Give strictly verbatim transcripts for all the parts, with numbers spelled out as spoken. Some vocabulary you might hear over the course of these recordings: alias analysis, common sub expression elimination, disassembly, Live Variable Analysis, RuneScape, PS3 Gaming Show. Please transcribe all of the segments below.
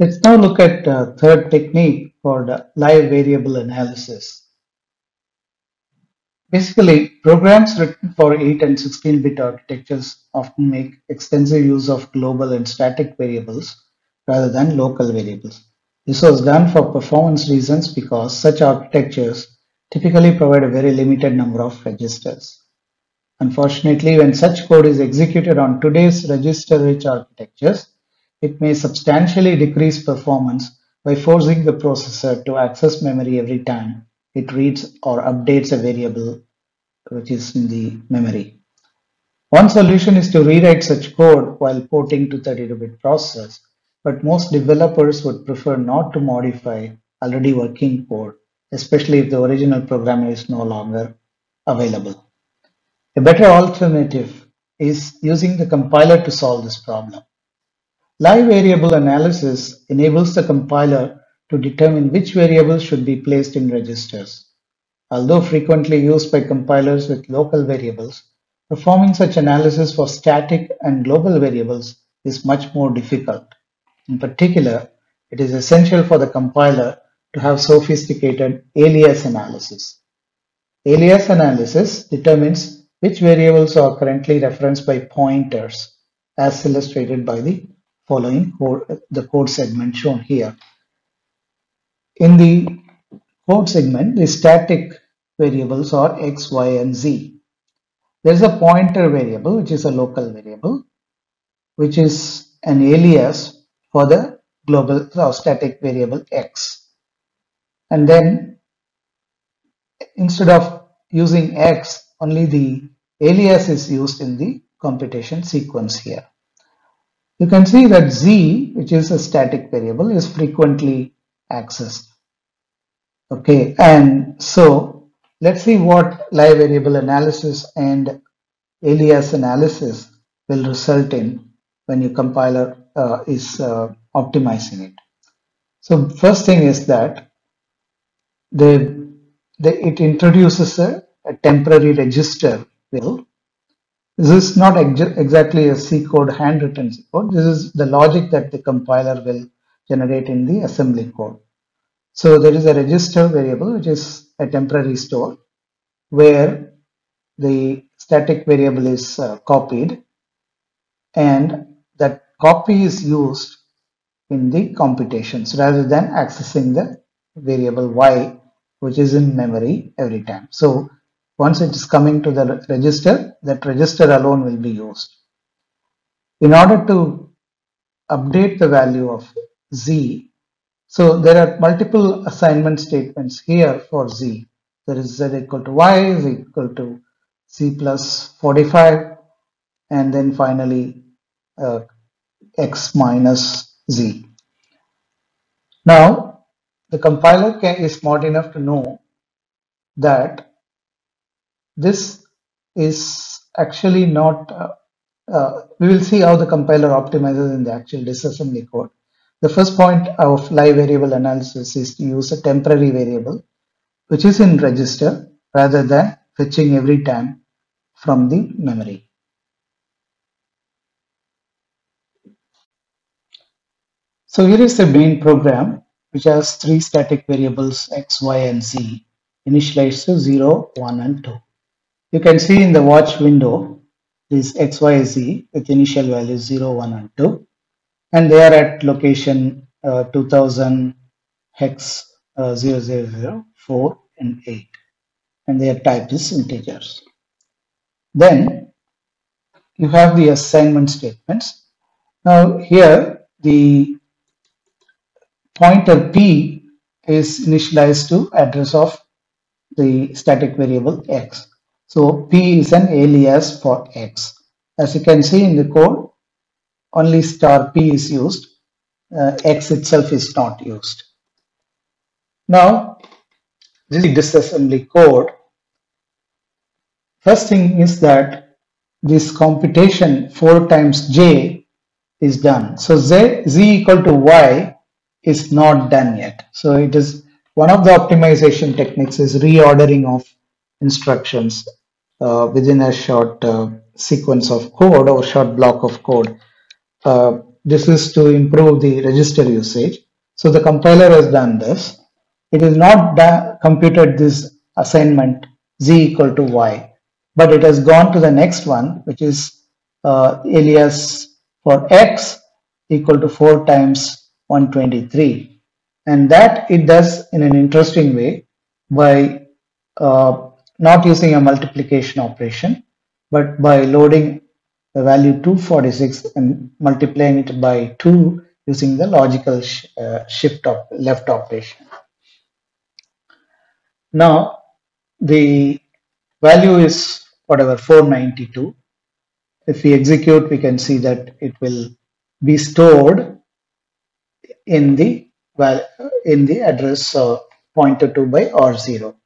Let's now look at the third technique for the live variable analysis. Basically, programs written for eight and sixteen bit architectures often make extensive use of global and static variables rather than local variables. This was done for performance reasons because such architectures typically provide a very limited number of registers. Unfortunately, when such code is executed on today's register-rich architectures, it may substantially decrease performance by forcing the processor to access memory every time it reads or updates a variable which is in the memory. One solution is to rewrite such code while porting to thirty-two bit processors, but most developers would prefer not to modify already working code, especially if the original program is no longer available. A better alternative is using the compiler to solve this problem. Live variable analysis enables the compiler to determine which variables should be placed in registers. Although frequently used by compilers with local variables, performing such analysis for static and global variables is much more difficult. In particular, it is essential for the compiler to have sophisticated alias analysis. Alias analysis determines which variables are currently referenced by pointers, as illustrated by the following code, the code segment shown here. In the code segment, the static variables are X, Y, and Z. There is a pointer variable, which is a local variable, which is an alias for the global or static variable X. And then instead of using X, only the alias is used in the computation sequence here. You can see that Z, which is a static variable, is frequently accessed. Okay, and so let's see what live variable analysis and alias analysis will result in when your compiler uh, is uh, optimizing it. So first thing is that the, the, it introduces a, a temporary register variable. This is not ex exactly a C code, handwritten C code. This is the logic that the compiler will generate in the assembly code. So there is a register variable, which is a temporary store where the static variable is uh, copied, and that copy is used in the computations rather than accessing the variable Y, which is in memory every time. So once it is coming to the register, that register alone will be used. In order to update the value of Z, so there are multiple assignment statements here for Z. There is Z equal to Y, Z equal to Z plus forty-five, and then finally uh, X minus Z. Now, the compiler can, is smart enough to know that this is actually not, uh, uh, we will see how the compiler optimizes in the actual disassembly code. The first point of live variable analysis is to use a temporary variable, which is in register rather than fetching every time from the memory. So here is the main program, which has three static variables X, Y, and Z, initialized to zero, one, and two. You can see in the watch window this X, Y, Z with initial values zero, one, and two, and they are at location uh, two thousand hex uh, zero, zero, zero, four, and eight, and their type is integers. Then you have the assignment statements. Now here the pointer P is initialized to address of the static variable X. So P is an alias for X. As you can see in the code, only star P is used. Uh, X itself is not used. Now, this is disassembly code. First thing is that this computation four times J is done. So Z, Z equal to Y is not done yet. So it is one of the optimization techniques is reordering of instructions Uh, within a short uh, sequence of code or short block of code. Uh, this is to improve the register usage. So the compiler has done this. It has not computed this assignment z equal to y, but it has gone to the next one, which is uh, alias for x equal to four times one twenty-three, and that it does in an interesting way by uh, not using a multiplication operation, but by loading the value two forty-six and multiplying it by two using the logical sh uh, shift op left operation. Now the value is whatever, four ninety-two. If we execute, we can see that it will be stored in the well in the address uh, pointed to by R zero.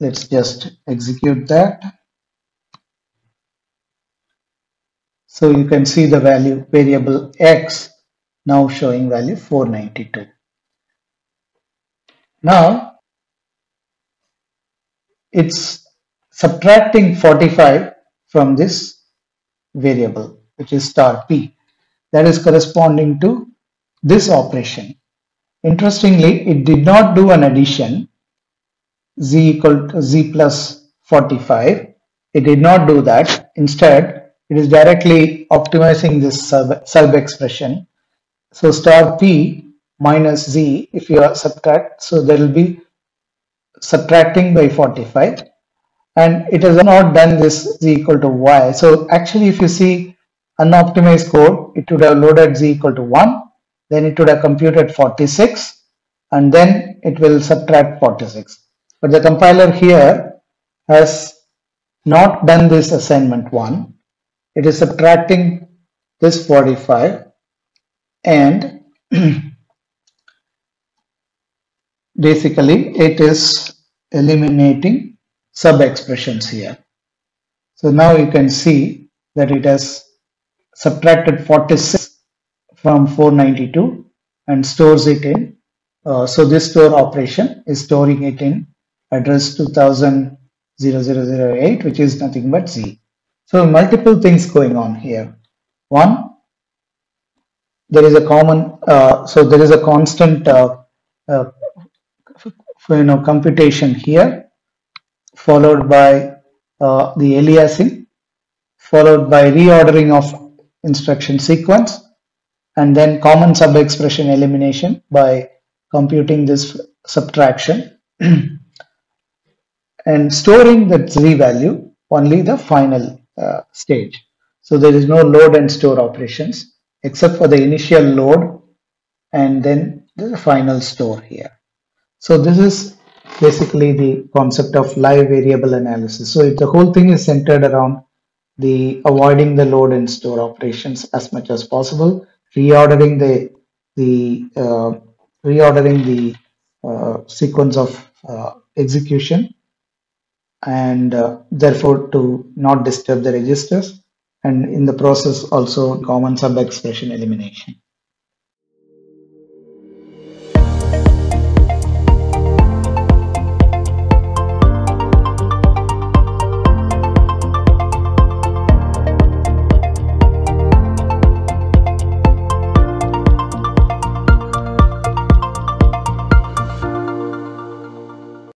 Let's just execute that. So you can see the value variable x now showing value four ninety-two. Now it's subtracting forty-five from this variable, which is star p, that is corresponding to this operation. Interestingly, it did not do an addition z equal to z plus forty-five. It did not do that. Instead, it is directly optimizing this sub, sub expression. So star p minus z, if you are subtract, so there will be subtracting by forty-five, and it has not done this z equal to y. So actually, if you see unoptimized code, it would have loaded z equal to one, then it would have computed forty-six, and then it will subtract forty-six. But the compiler here has not done this assignment one. It is subtracting this forty-five and basically it is eliminating sub expressions here. So now you can see that it has subtracted forty-six from four ninety-two and stores it in uh, so this store operation is storing it in address two thousand oh oh oh eight, which is nothing but z. So multiple things going on here. One, there is a common, uh, so there is a constant, uh, uh, you know, computation here, followed by uh, the aliasing, followed by reordering of instruction sequence, and then common sub-expression elimination by computing this subtraction and storing that z value only the final Uh, stage. So there is no load and store operations except for the initial load and then the final store here. So this is basically the concept of live variable analysis. So if the whole thing is centered around the avoiding the load and store operations as much as possible, reordering the the uh, reordering the uh, sequence of uh, execution, and uh, therefore to not disturb the registers, and in the process also common sub expression elimination.